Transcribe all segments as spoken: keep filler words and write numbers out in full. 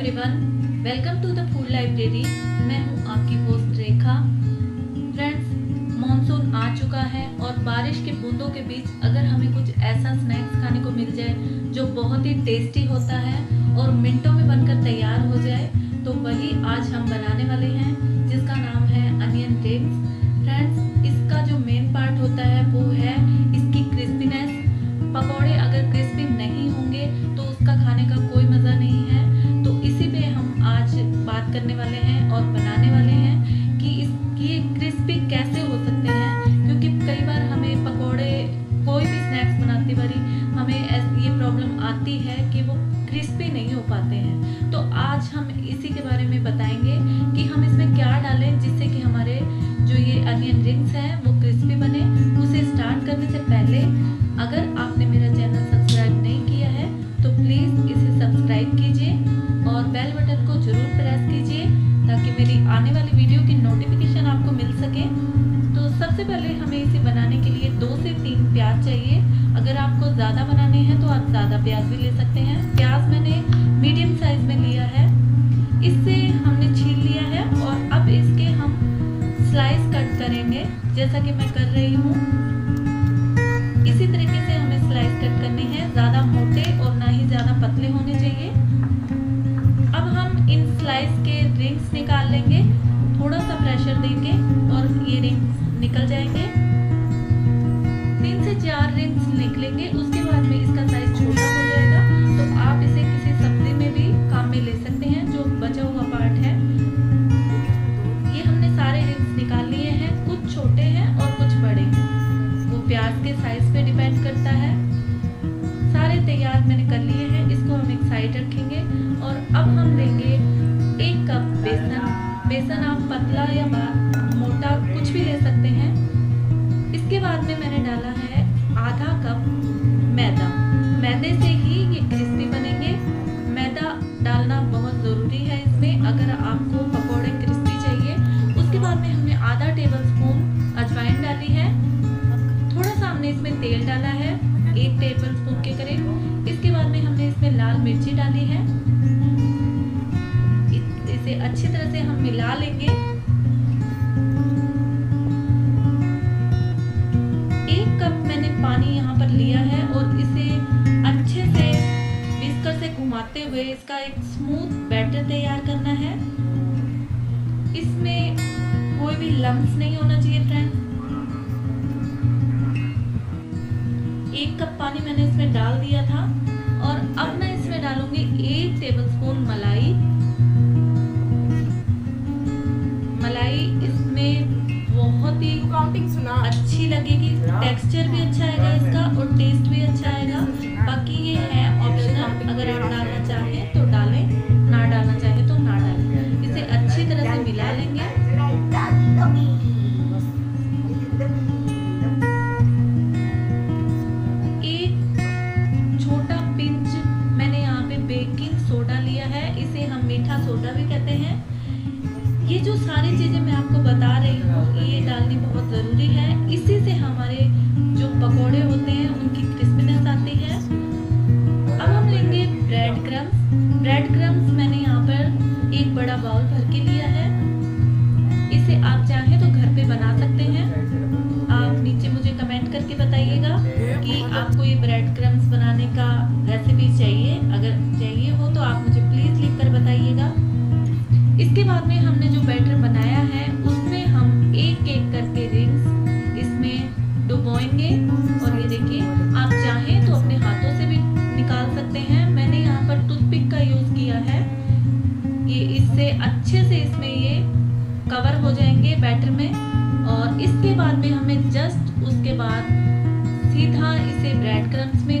Everyone, welcome to the food library. मैं हूं आपकी होस्ट रेखा। फ्रेंड्स, मॉनसून आ चुका है और बारिश की बूंदों के बीच अगर हमें कुछ ऐसा स्नैक्स खाने को मिल जाए जो बहुत ही टेस्टी होता है और मिनटों में बनकर तैयार हो जाए, तो वही आज हम बनाने वाले हैं, जिसका नाम है अनियन रिंग्स। फ्रेंड्स, इसका जो मेन पार्ट होता है वो है इसकी क्रिस्पीनेस। पकौड़े अगर क्रिस्पी नहीं होंगे तो उसका खाने का कोई मज़ा नहीं है। बात करने वाले हैं और बनाने वाले हैं कि इसकी क्रिस्पी कैसे हो सकते हैं, क्योंकि कई बार हमें पकोड़े, कोई भी स्नैक्स बनाते बारी हमें ये प्रॉब्लम आती है कि वो क्रिस्पी नहीं हो पाते हैं। तो आज हम इसी के बारे में बताएंगे कि हम इसमें क्या डालें जिससे कि हमारे जो ये अनियन रिंग्स हैं वो क्रिस्पी बने। उसे स्टार्ट करने से पहले, अगर आपने मेरा चैनल सब्सक्राइब नहीं किया है तो प्लीज़ इसे सब्सक्राइब कीजिए और बेल बटन को जरूर प्रेस कीजिए ताकि मेरी आने वाली वीडियो की नोटिफिकेशन आपको मिल सके। तो सबसे पहले हमें इसे बनाने के लिए दो से तीन प्याज चाहिए। अगर आपको ज़्यादा बनाने हैं तो आप ज़्यादा प्याज भी ले सकते हैं। प्याज मैंने मीडियम साइज़ में लिया है, इससे हमने छील लिया है और अब इसके हम स्लाइस कट करेंगे, जैसा कि मैं कर रही हूँ। इसी तरीके से हमें स्लाइस कट करने हैं, ज़्यादा मोटे और ना ही ज़्यादा पतले होने चाहिए। अब हम इन स्लाइस के रिंग्स निकाल लेंगे, थोड़ा सा प्रेशर देंगे और ये रिंग्स निकल जाएंगे। तीन से चार रिंग्स निकलेंगे, उसके बाद में इसका साइज छोटा हो जाएगा। तो आप इसे किसी सब्जी में भी काम में ले सकते हैं, जो बचा हुआ पार्ट है। ये हमने सारे रिंग्स निकाल लिए हैं, कुछ छोटे हैं और कुछ बड़े हैं, वो प्याज के साइज पे डिपेंड करता है। सारे तैयार मैंने कर लिए हैं, इसको हम एक साइड रखेंगे। और अब हम लेंगे एक कप बेसन। बेसन आप पतला या मोटा कुछ भी ले सकते हैं। इसके बाद में मैंने डाला है आधा कप मैदा। मैदे से ही ये क्रिस्पी बनेंगे। मैदा डालना बहुत ज़रूरी है इसमें, अगर आपको पकौड़े क्रिस्पी चाहिए। उसके बाद में हमने आधा टेबल स्पून अजवाइन डाली है। थोड़ा सा हमने इसमें तेल डाला है, एक टेबल स्पून के करीब। इसके बाद में हमने इसमें लाल मिर्ची डाली है। इसे अच्छी तरह से हम मिला लेंगे। एक कप मैंने पानी यहाँ पर लिया है और इसे अच्छे से विस्कर से घुमाते हुए इसका एक स्मूथ बैटर तैयार करना है। इसमें कोई भी लम्प्स नहीं होना चाहिए। फ्रेंड्स, एक कप पानी मैंने इसमें डाल दिया था और अब मैं इसमें डालूंगी एक टेबलस्पून मलाई। मलाई इसमें बहुत ही अच्छी लगेगी, टेक्सचर भी अच्छा आएगा इसका और टेस्ट भी अच्छा आएगा। बाकी ये है ऑप्शनल, अगर आप डालना चाहें तो डालें, ना डालना चाहें तो ना डालें। इसे अच्छी तरह से मिला लेंगे। सोडा भी कहते हैं। ये जो सारी चीज़ें मैं आपको बता रही हूँ, ये डालनी बहुत ज़रूरी है। इसी से हमारे जो पकोड़े होते हैं उनकी क्रिस्पीनेस आती है। अब हम लेंगे ब्रेड क्रम्स। ब्रेड क्रम्स मैंने यहाँ पर एक बड़ा बाउल भर के लिया है। इसे आप चाहें तो घर पे बना सकते हैं। आप नीचे मुझे कमेंट करके बताइएगा कि आपको ये ब्रेड क्रम्स बनाने का रेसिपी चाहिए। अगर चाहिए हो तो आप मुझे प्लीज़ लिख कर बताइएगा। इसके बाद में हमने जो बैटर बनाया है उसमें हम एक एक करके रिंग्स इसमें डुबोएंगे। और ये देखिए, आप चाहें तो अपने हाथों से भी निकाल सकते हैं। मैंने यहाँ पर टूथपिक का यूज़ किया है। ये इससे अच्छे से इसमें ये कवर हो जाएंगे बैटर में। और इसके बाद में हमें जस्ट उसके बाद सीधा इसे ब्रेड क्रम्स में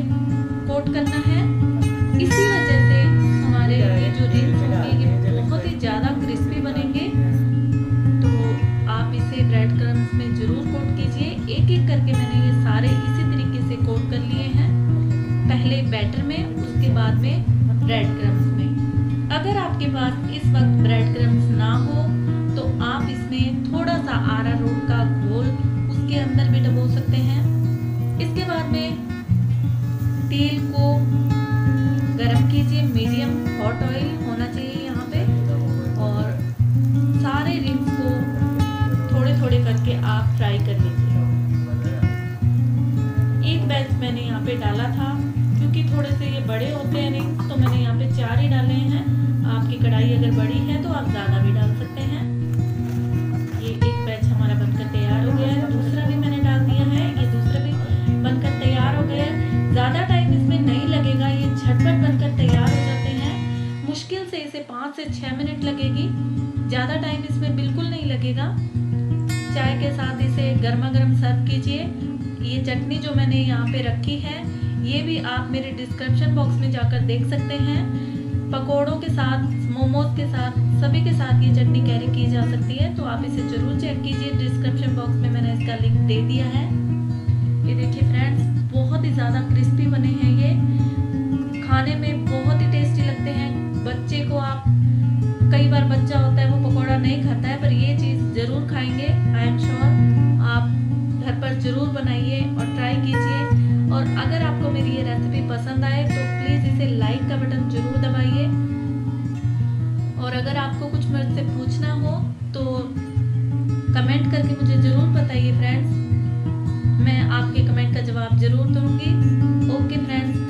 कोट करना है। इसी वजह से हमारे ये जो रिंग्स होंगे ये बहुत ही ज़्यादा क्रिस्पी बनेंगे। तो आप इसे ब्रेड क्रम्स में ज़रूर कोट कीजिए। एक एक करके मैंने ये सारे इसी तरीके से कोट कर लिए हैं, पहले बैटर में, उसके बाद में ब्रेड क्रम्स में। अगर आपके पास इस वक्त ब्रेड क्रम्स ना हो तो आप इसमें थोड़ा सा आरारोट का घोल उसके अंदर भी डबो सकते हैं। इसके बाद में तेल को गरम कीजिए, मीडियम हॉट ऑयल होना चाहिए। यहाँ पे डाला था, क्योंकि थोड़े से ये बड़े होते हैं रिंग, तो मैंने यहाँ पे चार ही डाले हैं। आपकी कढ़ाई अगर बड़ी है तो आप ज़्यादा भी डाल सकते हैं। ये एक बैच हमारा बनकर तैयार हो गया है, दूसरा भी मैंने डाल दिया है, ये दूसरा भी बनकर तैयार हो गया है। ज़्यादा टाइम इसमें नहीं लगेगा, ये झटपट बनकर तैयार हो जाते हैं। मुश्किल से इसे पाँच से छः मिनट लगेगी, ज़्यादा टाइम इसमें बिल्कुल नहीं लगेगा। चाय के साथ इसे गर्मा गर्म सर्व कीजिए। ये चटनी जो मैंने यहाँ पे रखी है, ये भी आप मेरे डिस्क्रिप्शन बॉक्स में जाकर देख सकते हैं। पकोड़ों के साथ, मोमोज के साथ, सभी के साथ ये चटनी कैरी की जा सकती है, तो आप इसे ज़रूर चेक कीजिए। डिस्क्रिप्शन बॉक्स में मैंने इसका लिंक दे दिया है। ये देखिए फ्रेंड्स, बहुत ही ज़्यादा क्रिस्पी बने हैं, ये खाने में बहुत ही टेस्टी लगते हैं। बच्चे को आप, कई बार बच्चा होता है वो पकौड़ा नहीं खाता है, पर ये चीज़ ज़रूर खाएंगे। आई एम श्योर आप घर पर ज़रूर बनाइए और ट्राई कीजिए। और अगर आपको मेरी ये रेसिपी पसंद आए तो प्लीज़ इसे लाइक का बटन ज़रूर दबाइए। और अगर आपको कुछ मुझसे पूछना हो तो कमेंट करके मुझे ज़रूर बताइए फ्रेंड्स, मैं आपके कमेंट का जवाब ज़रूर दूँगी। Okay friends.